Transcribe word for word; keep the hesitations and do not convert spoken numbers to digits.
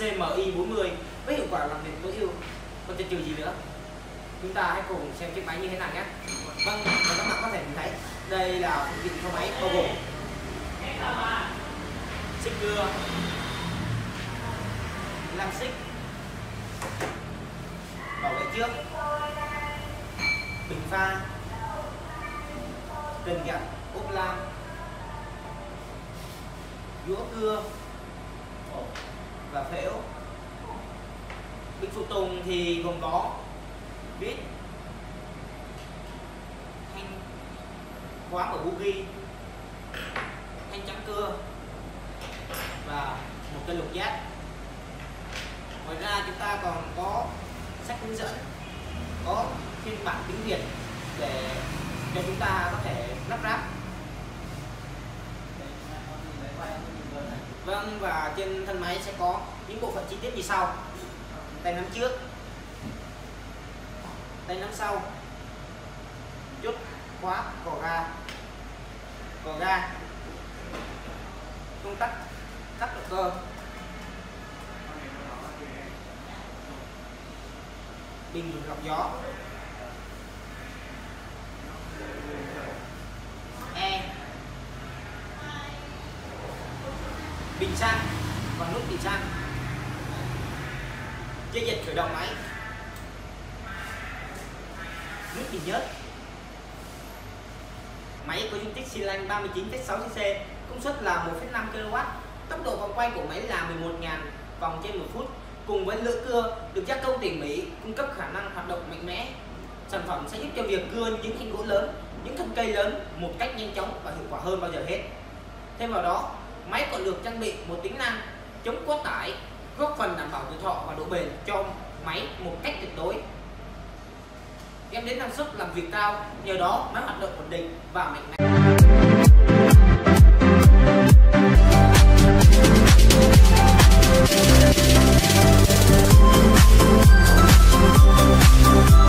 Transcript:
xê em i bốn mươi với hiệu quả làm việc tối ưu. Còn chần chừ gì nữa, chúng ta hãy cùng xem chiếc máy như thế nào nhé. Vâng, và các bạn có thể nhìn thấy đây là phụ kiện cho máy bao gồm xích cưa, lăng xích, bảo vệ trước, bình pha, cần gạt, ốp lam, dũa cưa và phễu. Bình phụ tùng thì gồm có vít, thanh khóa ở bugi, thanh chắn cưa và một cây lục giác. Ngoài ra chúng ta còn có sách hướng dẫn, có phiên bản tiếng Việt để cho chúng ta có thể lắp ráp. Vâng, và trên thân máy sẽ có những bộ phận chi tiết như sau: tay nắm trước, tay nắm sau, chốt khóa, cò ga, cò ga, công tắc, tắt động cơ, bình lọc gió, e, bình xăng và nút bình xăng, dây dịch khởi động máy, nút bình nhớt. Máy có dung tích xi lanh ba mươi chín phẩy sáu xê xê, công suất là một phẩy năm ki lô oát, tốc độ vòng quay của máy là mười một nghìn vòng trên một phút. Cùng với lưỡi cưa được gia công tỉ mỉ, cung cấp khả năng hoạt động mạnh mẽ. Sản phẩm sẽ giúp cho việc cưa những thanh gỗ lớn, những thân cây lớn một cách nhanh chóng và hiệu quả hơn bao giờ hết. Thêm vào đó, máy còn được trang bị một tính năng chống quá tải, góp phần đảm bảo tuổi thọ và độ bền cho máy một cách tuyệt đối, đem đến năng suất làm việc cao, nhờ đó máy hoạt động ổn định và mạnh mẽ. We'll be right back.